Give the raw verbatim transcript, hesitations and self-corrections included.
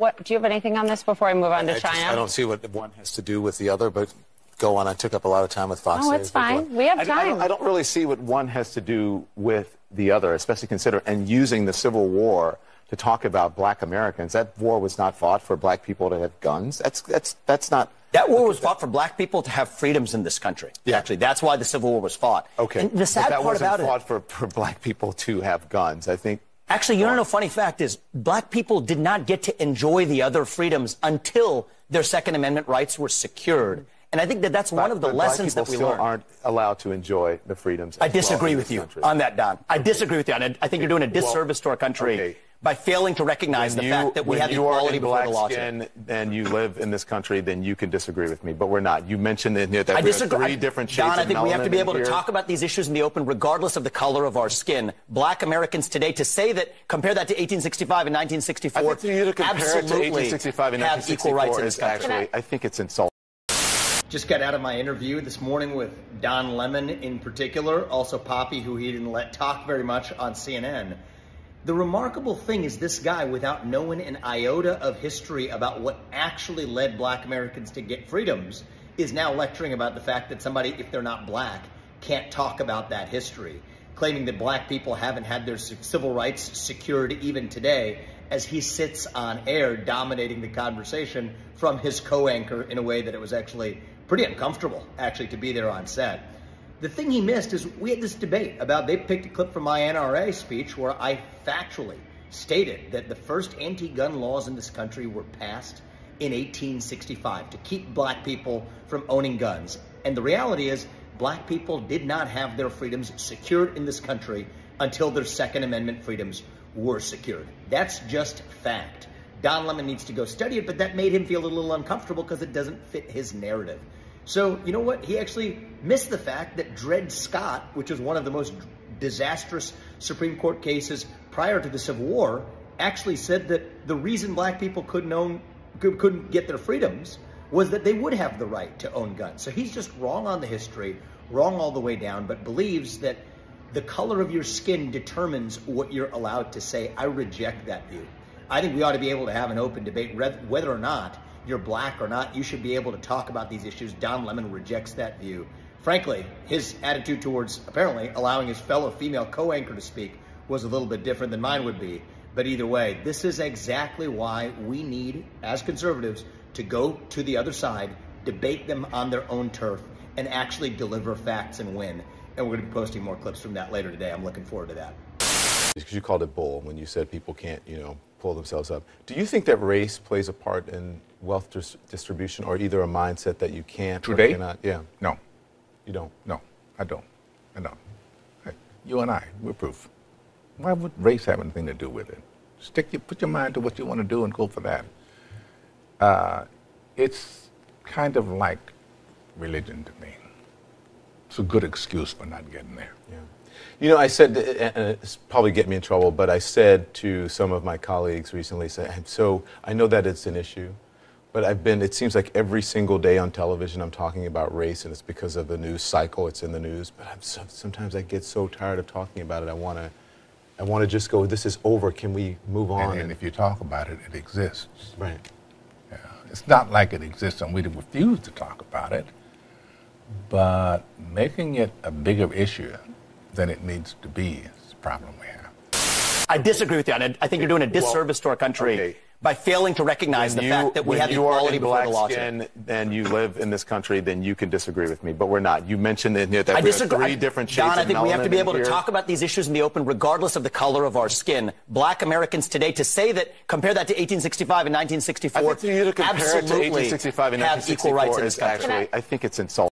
What, do you have anything on this before I move on to I China? Just, I don't see what one has to do with the other, but go on. I took up a lot of time with Fox. Oh, it's fine. We have time. I, I, don't, I don't really see what one has to do with the other, especially considering and using the Civil War to talk about black Americans. That war was not fought for black people to have guns. That's, that's, that's not... That war was fought for black people to have freedoms in this country. Yeah. Actually, that's why the Civil War was fought. Okay. And the sad but that part wasn't about fought it, for, for black people to have guns, I think. Actually, you don't know, funny fact is, black people did not get to enjoy the other freedoms until their Second Amendment rights were secured. And I think that that's but, one of the lessons that we learned. Black people still aren't allowed to enjoy the freedoms. I disagree well with you country. on that, Don. I okay. disagree with you. I, I think you're doing a disservice well, to our country. Okay. By failing to recognize when the you, fact that we have equality before the law. When you are in black skin and you live in this country, then you can disagree with me, but we're not. You mentioned that, that I we disagree. have three different shades Don, I think of we have to be able here. to talk about these issues in the open regardless of the color of our skin. Black Americans today, to say that, compare that to eighteen sixty-five and nineteen sixty-four, I think you to compare it to eighteen sixty-five and have equal rights in this country. Actually, I think it's insulting. Just got out of my interview this morning with Don Lemon in particular, also Poppy, who he didn't let talk very much on C N N. The remarkable thing is this guy, without knowing an iota of history about what actually led black Americans to get freedoms, is now lecturing about the fact that somebody, if they're not black, can't talk about that history, claiming that black people haven't had their civil rights secured even today, as he sits on air dominating the conversation from his co-anchor in a way that it was actually pretty uncomfortable, actually, to be there on set. The thing he missed is we had this debate about, they picked a clip from my N R A speech where I factually stated that the first anti-gun laws in this country were passed in eighteen sixty-five to keep black people from owning guns. And the reality is black people did not have their freedoms secured in this country until their Second Amendment freedoms were secured. That's just fact. Don Lemon needs to go study it, but that made him feel a little uncomfortable because it doesn't fit his narrative. So, you know what? He actually missed the fact that Dred Scott, which was one of the most disastrous Supreme Court cases prior to the Civil War, actually said that the reason black people couldn't own, couldn't get their freedoms was that they would have the right to own guns. So he's just wrong on the history, wrong all the way down, but believes that the color of your skin determines what you're allowed to say. I reject that view. I think we ought to be able to have an open debate whether or not you're black or not. You should be able to talk about these issues. Don Lemon rejects that view. Frankly, his attitude towards apparently allowing his fellow female co-anchor to speak was a little bit different than mine would be. But either way, this is exactly why we need, as conservatives, to go to the other side, debate them on their own turf, and actually deliver facts and win. And we're going to be posting more clips from that later today. I'm looking forward to that. Because you called it bull when you said people can't, you know, pull themselves up. Do you think that race plays a part in wealth dis distribution or either a mindset that you can't Today? or cannot? Yeah. No. You don't? No, I don't. I don't. I, you and I, we're proof. Why would race have anything to do with it? Stick your, put your mind to what you want to do and go for that. Uh, it's kind of like religion to me. It's a good excuse for not getting there. Yeah. You know, I said, and it's probably get me in trouble, but I said to some of my colleagues recently, so I know that it's an issue, but I've been, it seems like every single day on television I'm talking about race, and it's because of the news cycle, it's in the news, but I'm so, sometimes I get so tired of talking about it, I want to I want to just go, this is over, can we move on? And, and if you talk about it, it exists. Right. Yeah. It's not like it exists and we refuse to talk about it, but making it a bigger issue than it needs to be is the problem we have. I disagree with you. I, I think you're doing a disservice well, to our country okay. by failing to recognize when the you, fact that we have equality before the law. When you are in black skin and you live in this country, then you can disagree with me, but we're not. You mentioned that, that I we disagree. have three I, different shades Don, I think we have to be able here. to talk about these issues in the open regardless of the color of our skin. Black Americans today, to say that, compare that to eighteen sixty-five and nineteen sixty-four, I think you to compare absolutely it to eighteen sixty-five and have equal rights in this country. Actually, I think it's insulting.